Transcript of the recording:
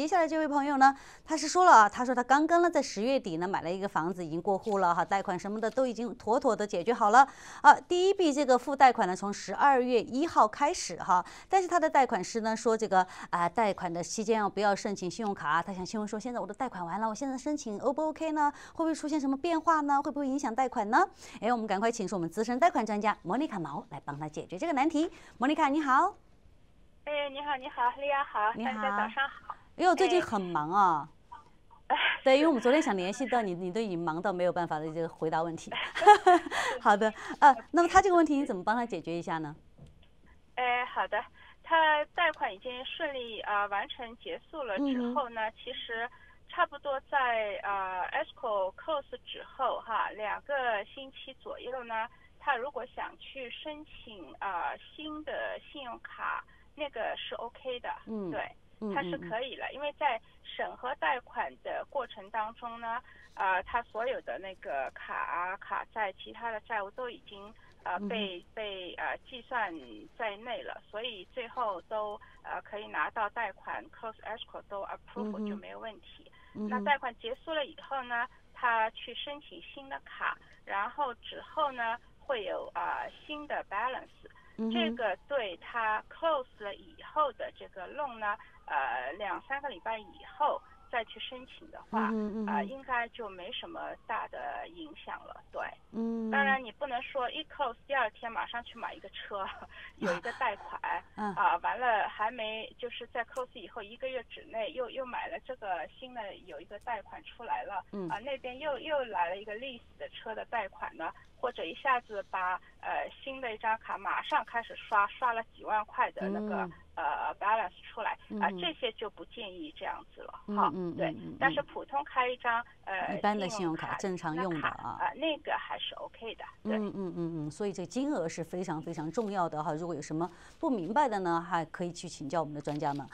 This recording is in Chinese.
接下来这位朋友呢，他是说了啊，他说他刚刚呢在10月底呢买了一个房子，已经过户了哈，贷款什么的都已经妥妥的解决好了啊。第一笔这个付贷款呢，从12月1号开始哈，但是他的贷款师呢说这个啊贷款的期间啊不要申请信用卡，他想新闻说现在我的贷款完了，我现在申请 O 不 OK 呢？会不会出现什么变化呢？会不会影响贷款呢？哎，我们赶快请出我们资深贷款专家莫妮卡毛来帮他解决这个难题。莫妮卡，你好。 哎，你好，你好，丽雅好，大家早上好。哎呦，最近很忙啊。哎、对，因为我们昨天想联系到你，你都已经忙到没有办法的这个回答问题。好的，那么他这个问题你怎么帮他解决一下呢？哎，好的，他贷款已经顺利完成结束了之后呢，其实差不多在escrow close 之后哈，2个星期左右呢，他如果想去申请新的信用卡。 那个是 OK 的，对，它是可以了，因为在审核贷款的过程当中呢，他所有的那个卡债、其他的债务都已经被计算在内了，所以最后都可以拿到贷款 close escrow 都 approve 就没有问题。那贷款结束了以后呢，他去申请新的卡，然后之后呢会有新的 balance。 这个对他 close 了以后的这个 loan 呢，2、3个礼拜以后再去申请的话，应该就没什么大的影响了。对，当然你不能说一 close 第2天马上去买一个车，有一个贷款，完了还没就是在 close 以后1个月之内又买了这个新的有一个贷款出来了，那边又来了一个 lease 的车的贷款呢。 或者一下子把新的一张卡马上开始刷了几万块的那个balance 出来啊，这些就不建议这样子了哈。对，但是普通开一张一般的信用卡正常用的啊，那个还是 OK 的。对，所以这金额是非常非常重要的哈。如果有什么不明白的呢，还可以去请教我们的专家们。